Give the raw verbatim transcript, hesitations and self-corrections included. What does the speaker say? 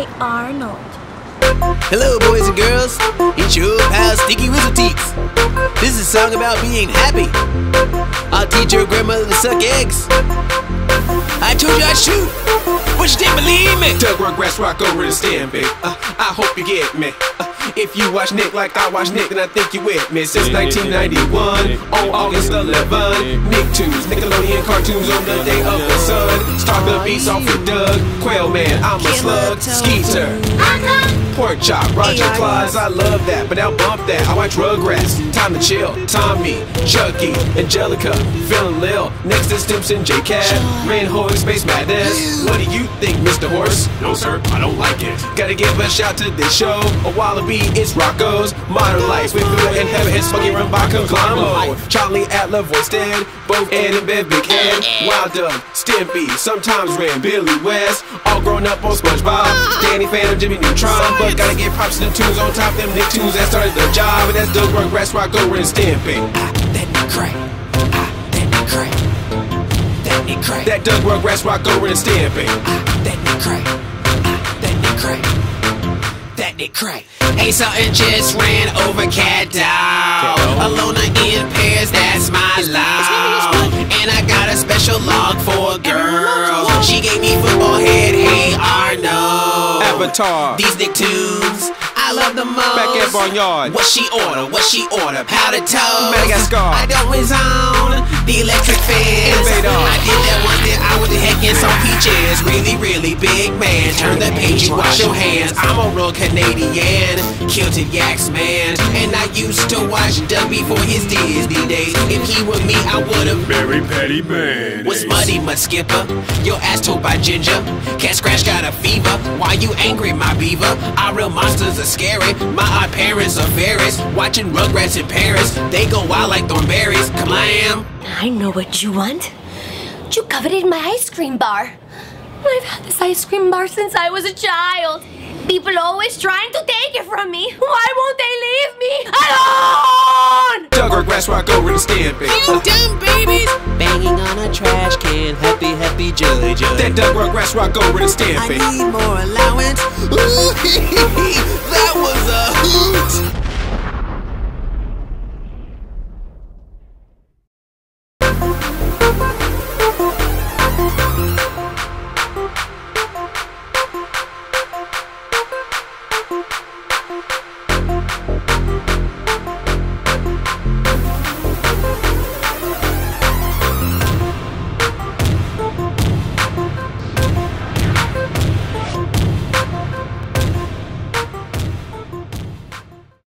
Hey, Arnold. Hello, boys and girls. It's your old pal, Stinky Wizzleteats. This is a song about being happy. I'll teach your grandmother to suck eggs. I told you I'd shoot, but you didn't believe me. Doug, Rugrats, Rocko, and Stimpy. Uh, I hope you get me. Uh, if you watch Nick like I watch Nick, then I think you with me. Since nineteen ninety-one, on August eleventh, Nicktoons, Nickelodeon cartoons on the day of the sun. Start the beats off with Doug, Quail Man, I'm a slug, Skeeter, Pork Chop, Roger Claus, I love that, but I'll bump that. I watch Rugrats, Time to Chill, Tommy, Chucky, Angelica, feeling Lil. Next is Stimpson J Cat, Manhole, Space Madness. What do you think, Mister Horse? No, sir, I don't like it. Gotta give a shout to this show, a wallaby. It's Rocko's Modern Life with Blue and Heaven and Spunky Rumbaka Glamo. Charlie Atla voiced in, both Ed and Ben Big Head. Wild Doug, Stimpy, sometimes ran Billy West. All grown up on SpongeBob, Danny Phantom, Jimmy Neutron. But gotta get props to the tunes on top, them Nicktoons that started the job. And that's Doug, Rugrats, Rocko, and Stimpy. Ah, that Nick crack. Ah, that Nick crack. That Nick crack. That Doug, Rugrats, Rocko, and Stimpy. Ah, that Nick crack. Ah, that Nick crack. That Nick crack. Hey, something just ran over Cat Dog. Alone in Paris, that's my law. And I got a special log for girls. She gave me football head, hey Arnold. Avatar. These Nicktoons, I love them most. Back at Barnyard. What she order, what she order, powder toast. Madagascar. I don't zone the electric fence. I did that one that I was the heckins on peaches. Really, really big man. Turn the page, you wash your hands. I'm a real Canadian, kilted yaks man. And I used to watch Doug before his Disney days. If he were me, I would've very petty man. What's muddy, my skipper? Your ass told by Ginger. Cat Scratch got a fever. Why you angry, my beaver? Our real monsters are scary. My odd parents are fairies. Watching Rugrats in Paris, they go wild like Thornberries. Clam. I know what you want. You coveted my ice cream bar. I've had this ice cream bar since I was a child. People are always trying to take it from me. Why won't they leave me alone? Doug, Rugrats, Rocko, and Stimpy. You dumb babies! Banging on a trash can, happy, happy, jolly, jolly. That Doug, Rugrats, Rocko, and Stimpy. I need more allowance. Ooh, that was a hoot.